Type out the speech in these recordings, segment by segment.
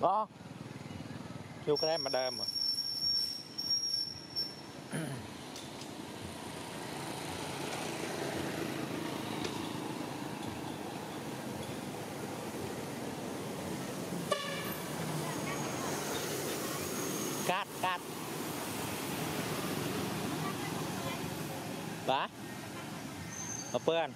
Đó, kêu cái đấy mà đam mà. Cát Bá Ở bên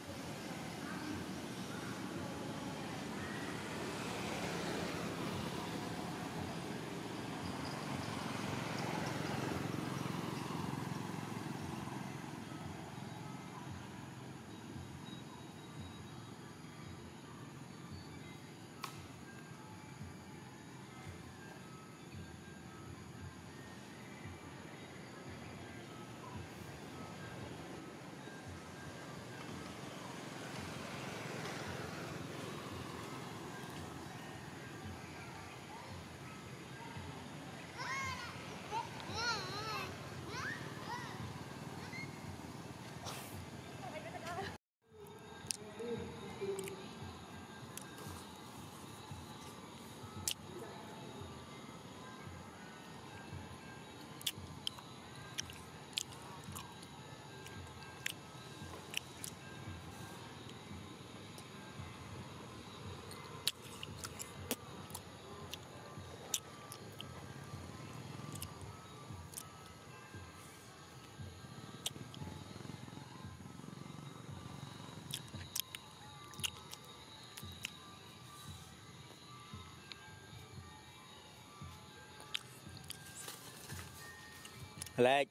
Lệch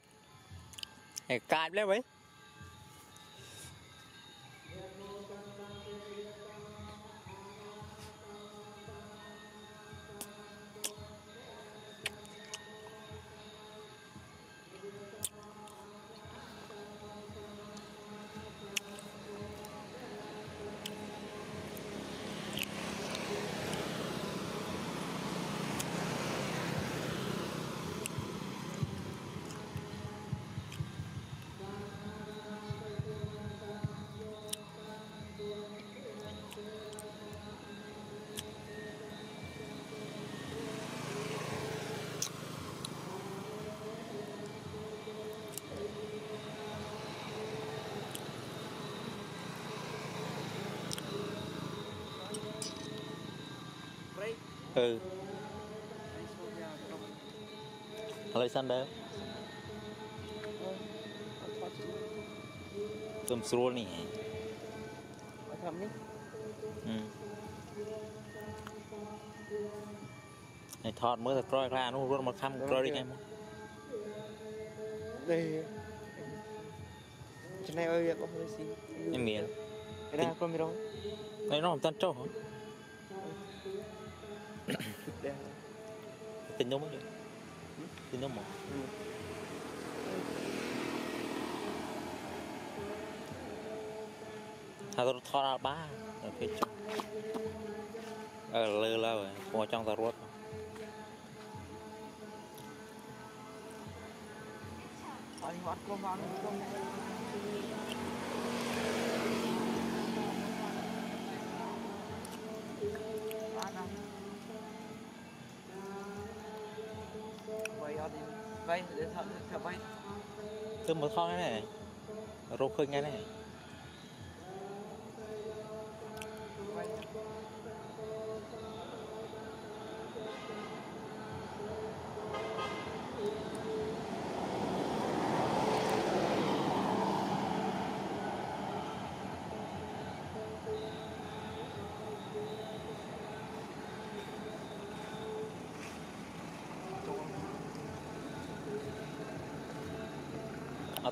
cài lên vậy. Alexander tôm sôi nè. Thầm đi. Này thọt mới thật coi ra nó luôn một khăm coi đi em. Đây. Trên này ơi có hơi xí. Em miền. Cái này con mi đâu? Này nó làm tan trâu hả? Tình đâu mới được. Tình đâu mà. Thà tôi thoát ra ba ở phía trong lơ lơ rồi, không có trong ta ruột vậy để thợ vậy tôi một kho cái này rô khơi ngay này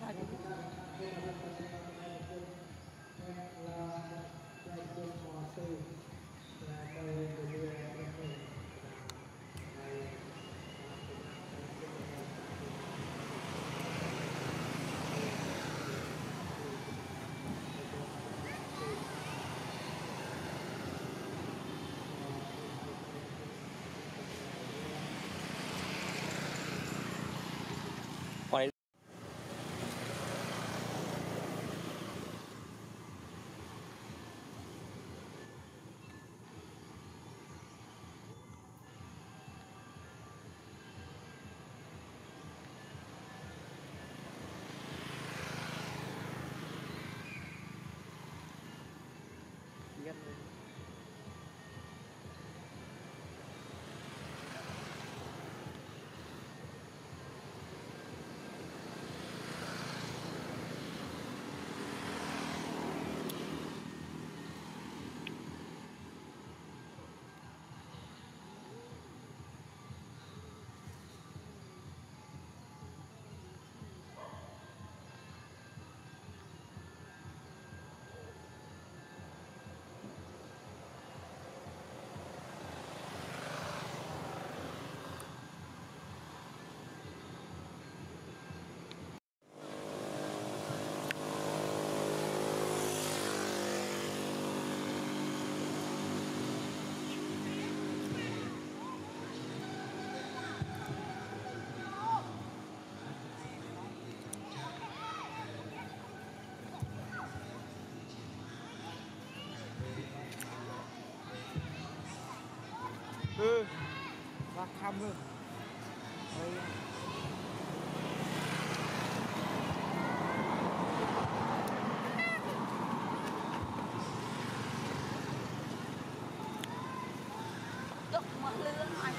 phải đi. Và khăm hơn. Đục mở lên lên ngoài.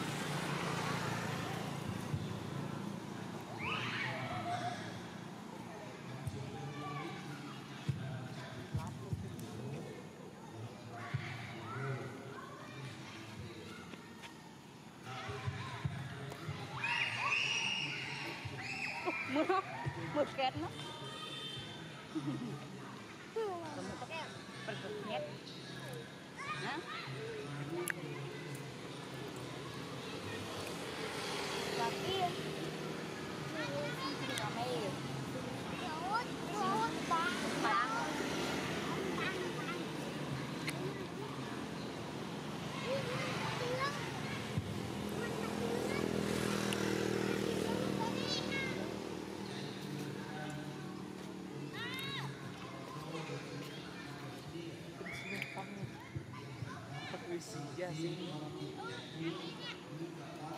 Mực kẹt lắm. Mực kẹt. Mực kẹt. Hả? Và kia. Và mê. Rốt băng. Băng.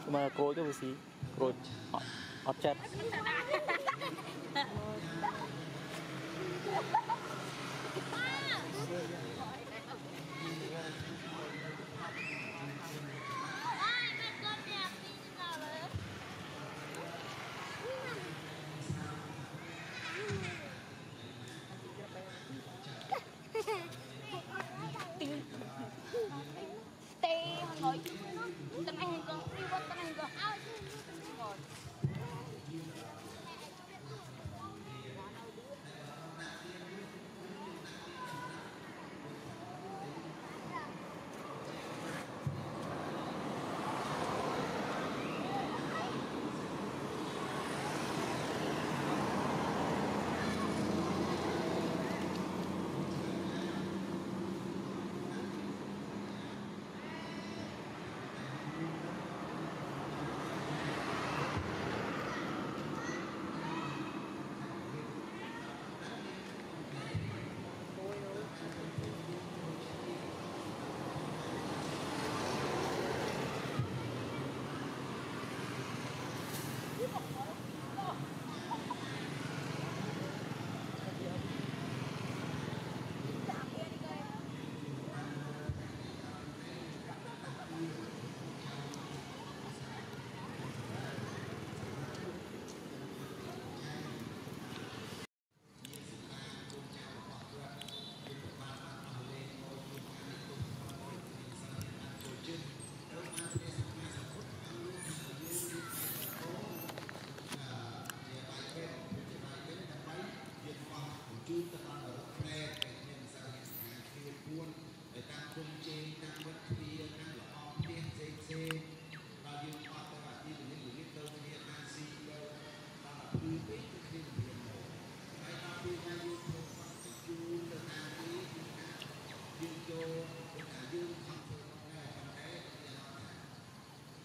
Cuma kroco besi, kroco, ocet.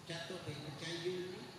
Chặt tôi thì nó cháy dư